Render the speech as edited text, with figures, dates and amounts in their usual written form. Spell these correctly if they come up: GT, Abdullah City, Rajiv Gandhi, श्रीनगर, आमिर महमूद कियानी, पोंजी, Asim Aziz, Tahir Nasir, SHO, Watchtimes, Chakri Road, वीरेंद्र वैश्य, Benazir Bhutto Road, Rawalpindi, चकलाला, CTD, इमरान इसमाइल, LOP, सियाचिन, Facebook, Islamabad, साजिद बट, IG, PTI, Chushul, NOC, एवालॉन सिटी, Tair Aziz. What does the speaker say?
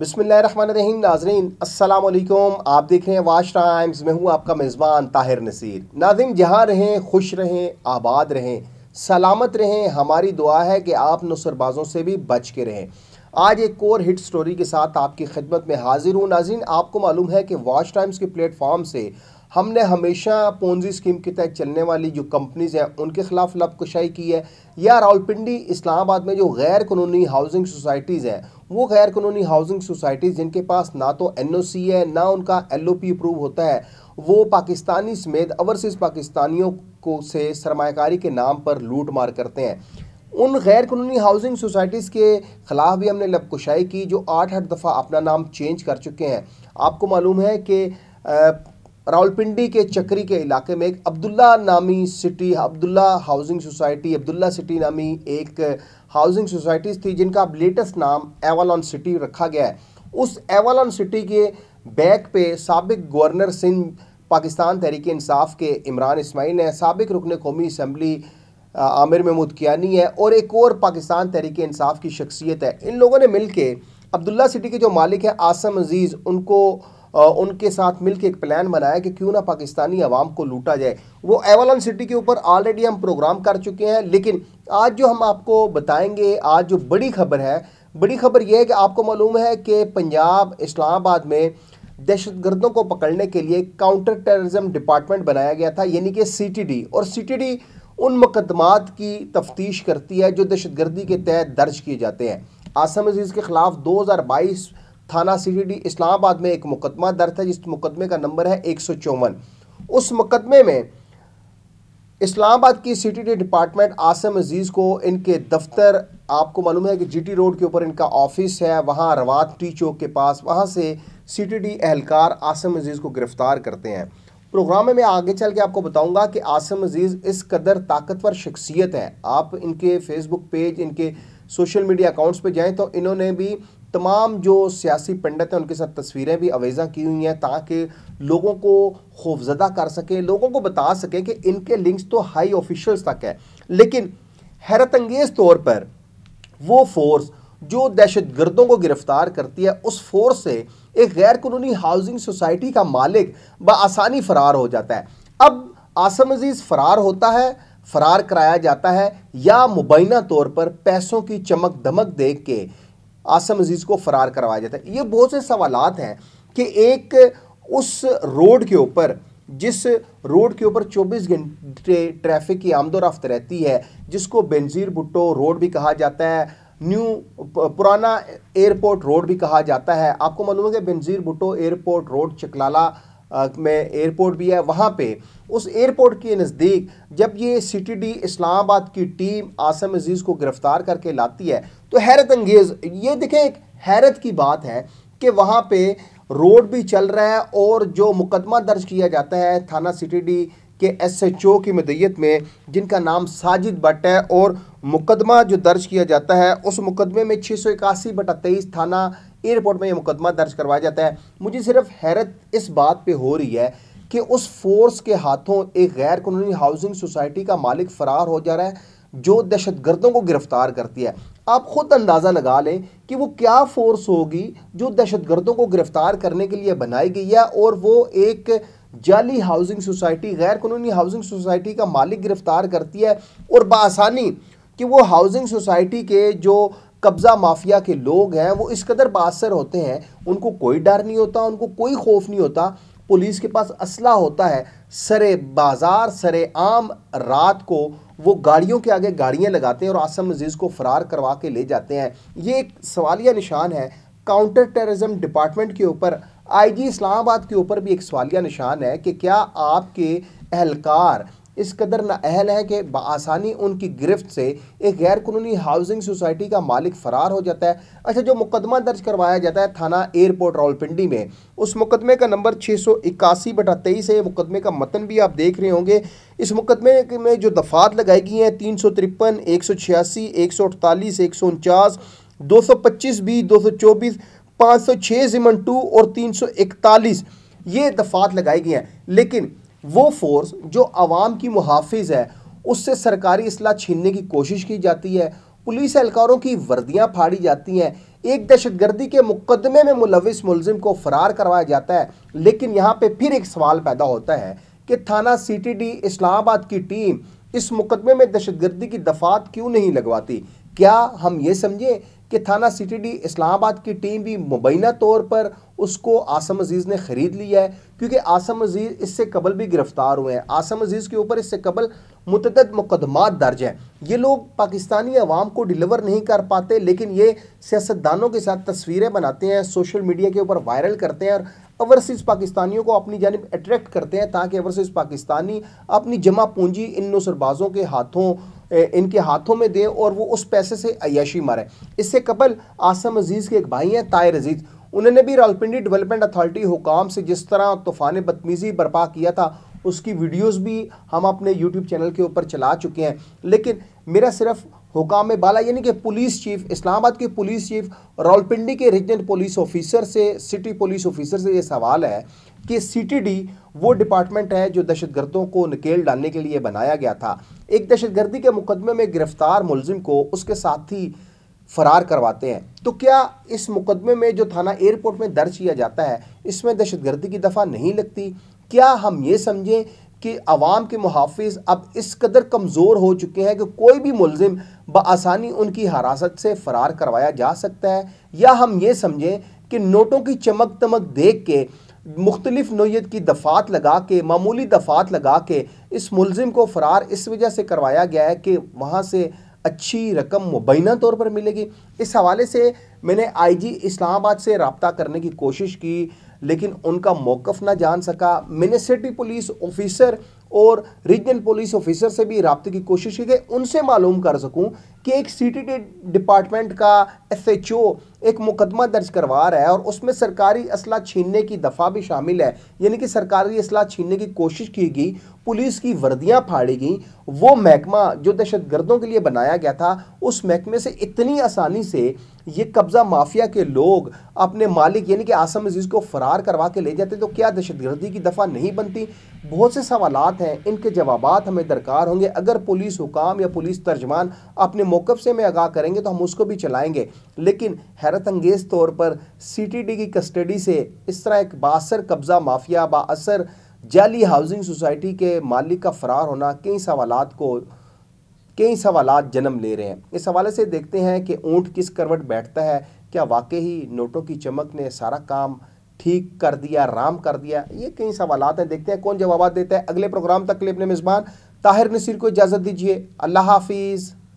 बिस्मिल्लाहिर्रहमानिर्रहीम नाज़रीन अस्सलाम वालेकुम, आप देख रहे हैं वाच टाइम्स। मैं हूँ आपका मेज़बान ताहिर नसीर। नाज़रीन, जहाँ रहें खुश रहें, आबाद रहें, सलामत रहें। हमारी दुआ है कि आप नुसरबाज़ों से भी बच के रहें। आज एक और हिट स्टोरी के साथ आपकी खिदमत में हाजिर हूँ। नाज़रीन, आपको मालूम है कि वाच टाइम्स के प्लेटफॉर्म से हमने हमेशा पोंजी स्कीम के तहत चलने वाली जो कंपनीज़ हैं उनके ख़िलाफ़ लपकशाई की है, या रावलपिंडी इस्लामाबाद में जो गैर कानूनी हाउसिंग सोसाइटीज़ हैं, वो गैर कानूनी हाउसिंग सोसाइटीज़ जिनके पास ना तो NOC है ना उनका LOP अप्रूव होता है, वो पाकिस्तानी समेत ओवरसीज़ पाकिस्तानियों को से सरमाकारी के नाम पर लूट मार करते हैं। उन गैर कानूनी हाउसिंग सोसाइटीज़ के ख़िलाफ़ भी हमने लपकशाई की, जो 8-8 दफ़ा अपना नाम चेंज कर चुके हैं। आपको मालूम है कि रावलपिंडी के चक्री के इलाके में एक अब्दुल्ला नामी city, Abdullah housing society, Abdullah city नामी एक हाउसिंग सोसाइटीज़ थी जिनका अब लेटेस्ट नाम एवालॉन सिटी रखा गया है। उस एवालॉन सिटी के बैक पे साबिक गवर्नर सिंध पाकिस्तान तहरीक इंसाफ के इमरान इसमाइल हैं, साबिक रुकन कौमी असम्बली आमिर महमूद कियानी है और एक और पाकिस्तान तहरीक इंसाफ की शख्सियत है। इन लोगों ने मिल के अब्दुल्ला सिटी के जो मालिक है आसिम अजीज़, उनके साथ मिलकर एक प्लान बनाया कि क्यों ना पाकिस्तानी आवाम को लूटा जाए। वो एवालॉन सिटी के ऊपर ऑलरेडी हम प्रोग्राम कर चुके हैं, लेकिन आज जो हम आपको बताएंगे, आज जो बड़ी खबर है, बड़ी खबर यह है कि आपको मालूम है कि पंजाब इस्लामाबाद में दहशतगर्दों को पकड़ने के लिए काउंटर टेररिज्म डिपार्टमेंट बनाया गया था, यानी कि CTD। और CTD उन मुकदमात की तफ्तीश करती है जो दहशतगर्दी के तहत दर्ज किए जाते हैं। आसिम अजीज़ के ख़िलाफ़ 2022 थाना CTD इस्लामाबाद में एक मुकदमा दर्ज है, जिस मुकदमे का नंबर है 154। उस मुकदमे में इस्लामाबाद की CTD डिपार्टमेंट आसिम अजीज़ को इनके दफ्तर, आपको मालूम है कि GT रोड के ऊपर इनका ऑफिस है, वहाँ रवात टी चौक के पास, वहाँ से CTD एहलकार आसिम अजीज़ को गिरफ़्तार करते हैं। प्रोग्राम में मैं आगे चल के आपको बताऊंगा कि आसिम अजीज़ इस कदर ताकतवर शख्सियत है। आप इनके फेसबुक पेज, इनके सोशल मीडिया अकाउंट्स पे जाएं तो इन्होंने भी तमाम जो सियासी पंडित हैं उनके साथ तस्वीरें भी अवेज़ा की हुई हैं, ताकि लोगों को खौफजदा कर सकें, लोगों को बता सकें कि इनके लिंक्स तो हाई ऑफिशल्स तक है। लेकिन हैरत अंगेज़ तौर पर वो फोर्स जो दहशतगर्दों को गिरफ़्तार करती है, उस फोर्स से एक गैर कानूनी हाउसिंग सोसाइटी का मालिक बआसानी फ़रार हो जाता है। अब आसिम अजीज़ फ़रार होता है, फ़रार कराया जाता है, या मुबैना तौर पर पैसों की चमक दमक देख के आसिम अजीज़ को फ़रार करवाया जाता है। ये बहुत से सवालात हैं कि एक उस रोड के ऊपर, जिस रोड के ऊपर 24 घंटे ट्रैफिक की आमदोरफ्त रहती है, जिसको बेनज़ीर भुट्टो रोड भी कहा जाता है, पुराना एयरपोर्ट रोड भी कहा जाता है। आपको मालूम है कि बेनज़ीर भुट्टो एयरपोर्ट रोड चकलाला में एयरपोर्ट भी है, वहाँ पे उस एयरपोर्ट के नज़दीक जब ये CTD इस्लामाबाद की टीम आसिम अजीज़ को गिरफ़्तार करके लाती है तो हैरत अंगेज़, ये देखें, एक हैरत की बात है कि वहाँ पे रोड भी चल रहा है और जो मुकदमा दर्ज किया जाता है थाना CTD के SHO की मदयत में, जिनका नाम साजिद बट है, और मुकदमा जो दर्ज किया जाता है उस मुकदमे में 681/23 थाना एयरपोर्ट में ये मुकदमा दर्ज करवाया जाता है। मुझे सिर्फ हैरत इस बात पे हो रही है कि उस फोर्स के हाथों एक गैर कानूनी हाउसिंग सोसाइटी का मालिक फ़रार हो जा रहा है जो दहशतगर्दों को गिरफ़्तार करती है। आप ख़ुद अंदाज़ा लगा लें कि वो क्या फ़ोर्स होगी जो दहशतगर्दों को गिरफ़्तार करने के लिए बनाई गई है, और वो एक जाली हाउसिंग सोसाइटी, गैर कानूनी हाउसिंग सोसाइटी का मालिक गिरफ़्तार करती है, और बआसानी कि वो हाउसिंग सोसाइटी के जो कब्ज़ा माफिया के लोग हैं वो इस कदर बाअसर होते हैं, उनको कोई डर नहीं होता, उनको कोई खौफ नहीं होता। पुलिस के पास असला होता है, सरे बाज़ार सरे आम रात को वो गाड़ियों के आगे गाड़ियाँ लगाते हैं और आसिम अजीज़ को फ़रार करवा के ले जाते हैं। ये एक सवालिया निशान है। काउंटर टेररिज्म डिपार्टमेंट के ऊपर, IG इस्लामाबाद के ऊपर भी एक सवालिया निशान है कि क्या आपके एहलकार इस कदर नाअहल है कि बआसानी उनकी गिरफ्त से एक गैर कानूनी हाउसिंग सोसाइटी का मालिक फ़रार हो जाता है। अच्छा, जो मुकदमा दर्ज करवाया जाता है थाना एयरपोर्ट रावलपिंडी में, उस मुकदमे का नंबर 681/23 है। मुकदमे का मतन भी आप देख रहे होंगे। इस मुकदमे में जो दफ़ात लगाई गई हैं 353, 186, 148, 149, 225B, 224, 506 ज़िमन 2 और 341, ये दफ़ात लगाई गई हैं। लेकिन वो फोर्स जो आवाम की मुहाफिज है, उससे सरकारी असलाह छीनने की कोशिश की जाती है, पुलिस एहलकारों की वर्दियाँ फाड़ी जाती हैं। एक दहशतगर्दी के मुकदमे में मुलविस मुलजिम को फरार करवाया जाता है। लेकिन यहाँ पे फिर एक सवाल पैदा होता है कि थाना सीटीडी इस्लामाबाद की टीम इस मुकदमे में दहशतगर्दी की दफात क्यों नहीं लगवाती? क्या हम ये समझें कि थाना सीटीडी इस्लामाबाद की टीम भी मुबैना तौर पर उसको आसिम अजीज़ ने ख़रीद लिया है? क्योंकि आसिम अजीज़ इससे कबल भी गिरफ्तार हुए हैं, आसिम अजीज़ के ऊपर इससे कबल मुतअद्दिद मुकदमात दर्ज हैं। ये लोग पाकिस्तानी अवाम को डिलीवर नहीं कर पाते, लेकिन ये सियासतदानों के साथ तस्वीरें बनाते हैं, सोशल मीडिया के ऊपर वायरल करते हैं और ओवरसीज़ पाकिस्तानियों को अपनी जानिब अट्रैक्ट करते हैं ताकि ओवरसीज़ पाकिस्तानी अपनी जमा पूंजी इन नुसरबाज़ों के हाथों में दें और वो उस पैसे से अय्याशी मारें। इससे कबल आसिम अजीज़ के एक भाई हैं तायर अजीज़, उन्होंने भी रावलपिंडी डेवलपमेंट अथॉरिटी हुकाम से जिस तरह तूफ़ान बदतमीज़ी बर्पा किया था उसकी वीडियोस भी हम अपने यूट्यूब चैनल के ऊपर चला चुके हैं। लेकिन मेरा सिर्फ हुकाम बाला यानी कि पुलिस चीफ, इस्लामाबाद के पुलिस चीफ, रावलपिंडी के रीजनल पुलिस ऑफिसर से, सिटी पुलिस ऑफिसर से ये सवाल है कि सीटीडी वो डिपार्टमेंट है जो दहशतगर्दों को नकेल डालने के लिए बनाया गया था। एक दहशतगर्दी के मुकदमे में गिरफ्तार मुलजिम को उसके साथी फ़रार करवाते हैं, तो क्या इस मुकदमे में जो थाना एयरपोर्ट में दर्ज किया जाता है इसमें दहशतगर्दी की दफ़ा नहीं लगती? क्या हम ये समझें कि अवाम के मुहाफिज अब इस कदर कमज़ोर हो चुके हैं कि कोई भी मुलजिम बआसानी उनकी हिरासत से फ़रार करवाया जा सकता है? या हम ये समझें कि नोटों की चमक तमक देख के मुख्तलिफ नौयत की दफ़ात लगा के, मामूली दफ़ात लगा के इस मुलजिम को फ़रार इस वजह से करवाया गया है कि वहाँ से अच्छी रकम मुबैना तौर पर मिलेगी? इस हवाले से मैंने आईजी इस्लामाबाद से रब्ता करने की कोशिश की लेकिन उनका मौक़िफ़ ना जान सका। मैंने सिटी पुलिस ऑफिसर और रीजनल पुलिस ऑफिसर से भी रब्ते की कोशिश की उनसे मालूम कर सकूं कि एक सीटीडी डिपार्टमेंट का एसएचओ एक मुकदमा दर्ज करवा रहा है और उसमें सरकारी असला छीनने की दफ़ा भी शामिल है, यानी कि सरकारी असला छीनने की कोशिश की गई, पुलिस की वर्दियां फाड़ी गई। वो महकमा जो दहशतगर्दों के लिए बनाया गया था उस महकमे से इतनी आसानी से ये कब्ज़ा माफिया के लोग अपने मालिक यानी कि आसिम अजीज़ को फ़रार करवा के ले जाते, तो क्या दहशतगर्दी की दफ़ा नहीं बनती? बहुत से सवालात हैं, इनके जवाबात हमें दरकार होंगे। अगर पुलिस हुकाम या पुलिस तर्जमान अपने मौक़िफ़ से हमें आगाह करेंगे तो हम उसको भी चलाएँगे। लेकिन हैरत अंगेज़ तौर पर सीटीडी की कस्टडी से इस तरह एक बाअसर कब्ज़ा माफिया, बाअसर जाली हाउसिंग सोसाइटी के मालिक का फ़रार होना कई सवालात जन्म ले रहे हैं। इस हवाले से देखते हैं कि ऊँट किस करवट बैठता है। क्या वाकई ही नोटों की चमक ने सारा काम ठीक कर दिया, राम कर दिया? ये कई सवालात हैं, देखते हैं कौन जवाब देता है। अगले प्रोग्राम तक के लिए अपने मेज़बान ताहिर नसीर को इजाज़त दीजिए। अल्लाह हाफिज़।